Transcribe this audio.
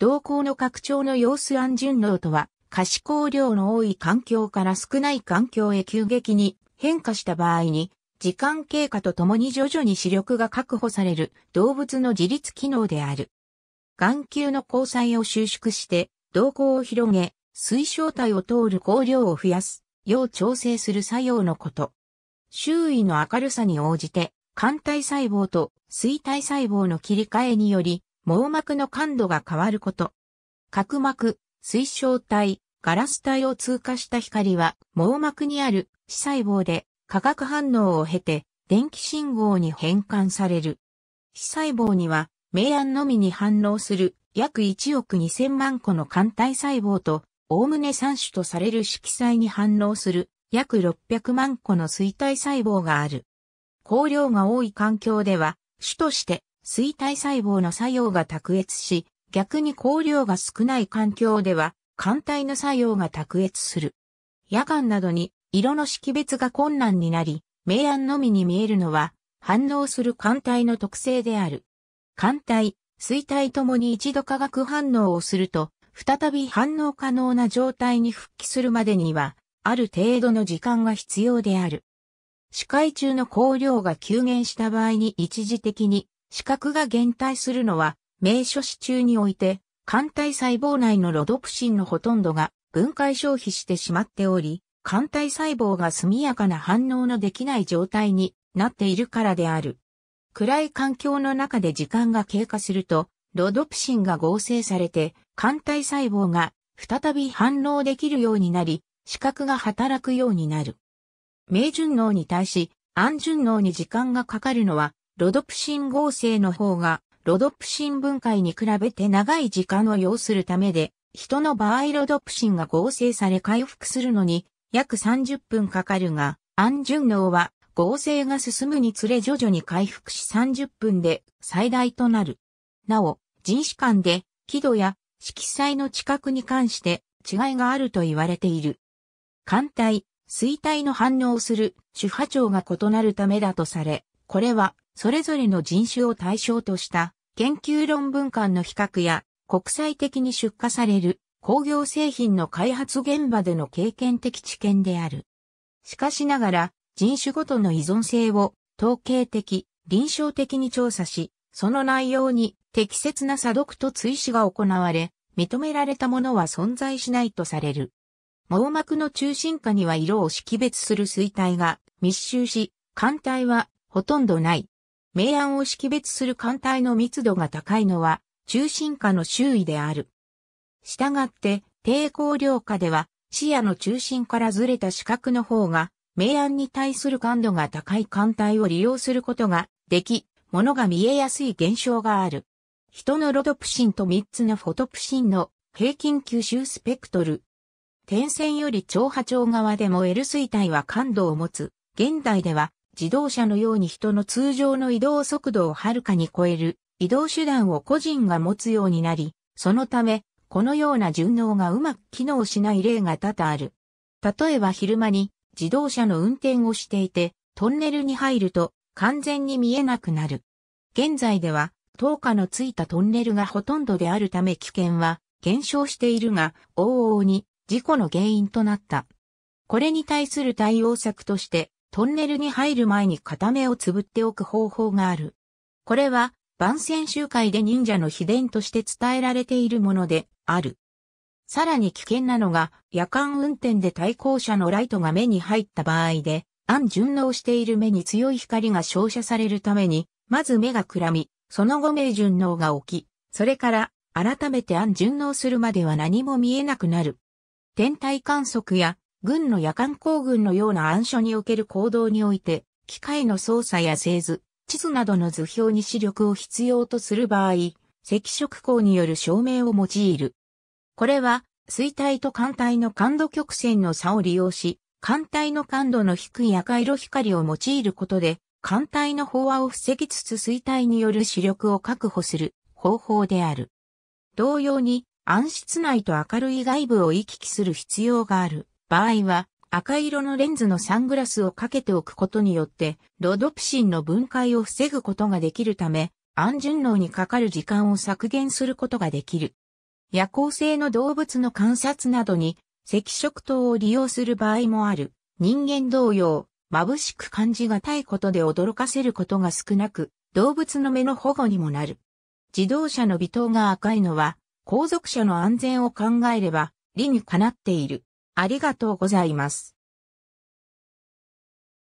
動向の拡張の様子按順応とは、可視光量の多い環境から少ない環境へ急激に変化した場合に、時間経過とともに徐々に視力が確保される動物の自律機能である。眼球の虹彩を収縮して、動向を広げ、水晶体を通る光量を増やす、よう調整する作用のこと。周囲の明るさに応じて、間体細胞と錐体細胞の切り替えにより、網膜の感度が変わること。角膜、水晶体、ガラス体を通過した光は、網膜にある視細胞で化学反応を経て、電気信号に変換される。視細胞には、明暗のみに反応する約1億2000万個の間体細胞と、おおむね3種とされる色彩に反応する約600万個の錐体細胞がある。光量が多い環境では、主として錐体細胞の作用が卓越し、逆に光量が少ない環境では、間体の作用が卓越する。夜間などに色の識別が困難になり、明暗のみに見えるのは、反応する間体の特性である。間体、錐体ともに一度化学反応をすると、再び反応可能な状態に復帰するまでには、ある程度の時間が必要である。視界中の光量が急減した場合に一時的に視覚が減退するのは、明初期中において、間体細胞内のロドプシンのほとんどが分解消費してしまっており、間体細胞が速やかな反応のできない状態になっているからである。暗い環境の中で時間が経過すると、ロドプシンが合成されて、間体細胞が再び反応できるようになり、視覚が働くようになる。明順応に対し、暗順応に時間がかかるのは、ロドプシン合成の方が、ロドプシン分解に比べて長い時間を要するためで、人の場合ロドプシンが合成され回復するのに、約30分かかるが、暗順応は合成が進むにつれ徐々に回復し30分で最大となる。なお、人種間で、輝度や、色彩の知覚に関して違いがあると言われている。間体、錐体の反応する種波長が異なるためだとされ、これはそれぞれの人種を対象とした研究論文間の比較や国際的に出荷される工業製品の開発現場での経験的知見である。しかしながら人種ごとの依存性を統計的、臨床的に調査し、その内容に適切な査読と追試が行われ、認められたものは存在しないとされる。網膜の中心下には色を識別する錐体が密集し、間体はほとんどない。明暗を識別する間体の密度が高いのは中心下の周囲である。したがって、低光量下では視野の中心からずれた視覚の方が、明暗に対する感度が高い間体を利用することができ、ものが見えやすい現象がある。人のロドプシンと3つのフォトプシンの平均吸収スペクトル。点線より長波長側でも L 錐体は感度を持つ。現代では自動車のように人の通常の移動速度をはるかに超える移動手段を個人が持つようになり、そのためこのような順応がうまく機能しない例が多々ある。例えば昼間に自動車の運転をしていてトンネルに入ると完全に見えなくなる。現在では灯火のついたトンネルがほとんどであるため危険は減少しているが、往々に事故の原因となった。これに対する対応策として、トンネルに入る前に片目をつぶっておく方法がある。これは、番宣集会で忍者の秘伝として伝えられているものである。さらに危険なのが、夜間運転で対向車のライトが目に入った場合で、暗順応している目に強い光が照射されるために、まず目がくらみ、その後明順応が起き、それから改めて暗順応するまでは何も見えなくなる。天体観測や軍の夜間行軍のような暗所における行動において、機械の操作や製図、地図などの図表に視力を必要とする場合、赤色光による照明を用いる。これは、錐体と間体の感度曲線の差を利用し、間体の感度の低い赤色光を用いることで、間体の飽和を防ぎつつ錐体による視力を確保する方法である。同様に暗室内と明るい外部を行き来する必要がある場合は赤色のレンズのサングラスをかけておくことによってロドプシンの分解を防ぐことができるため暗順応にかかる時間を削減することができる。夜行性の動物の観察などに赤色灯を利用する場合もある。人間同様、眩しく感じがたいことで驚かせることが少なく、動物の目の保護にもなる。自動車の尾灯が赤いのは、後続車の安全を考えれば、理にかなっている。ありがとうございます。